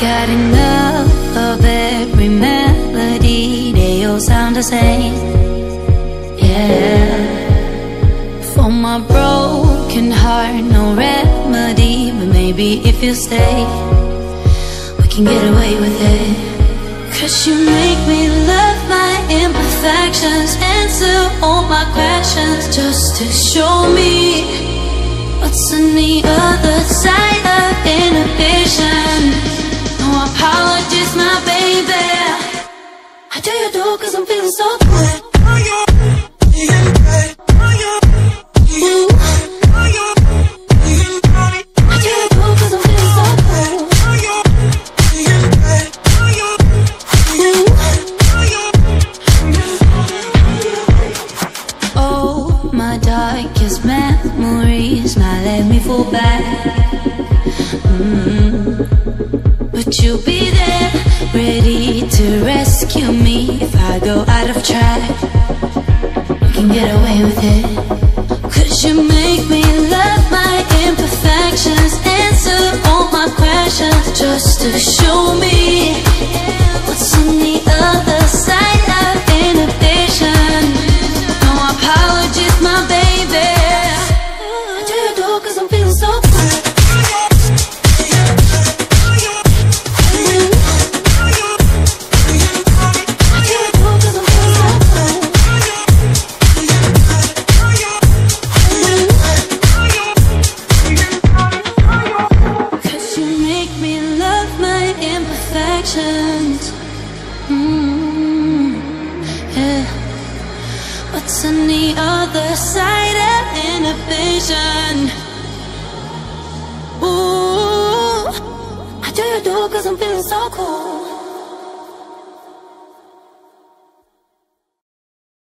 got enough of every melody, they all sound the same. Yeah. For my broken heart, no remedy, but maybe if you stay, we can get away with it. Cause you make me love my imperfections, answer all my questions, just to show me what's on the other side of inhibition. No apologies, my baby, I tell you though, cause I'm feeling so good. Darkest memories now let me fall back. But you'll be there, ready to rescue me if I go out of track. I can get away with it. Cause you make me love my imperfections, answer all my questions, just to show me what's on the other side of inhibition. Apologies, my baby, I tell you though, cause I'm feeling so good. I tell you though, cause I'm feeling so good. Cause you make me love my imperfections. Yeah. What's on the other side of inhibition? Ooh, I do you do, cause I'm feeling so cool.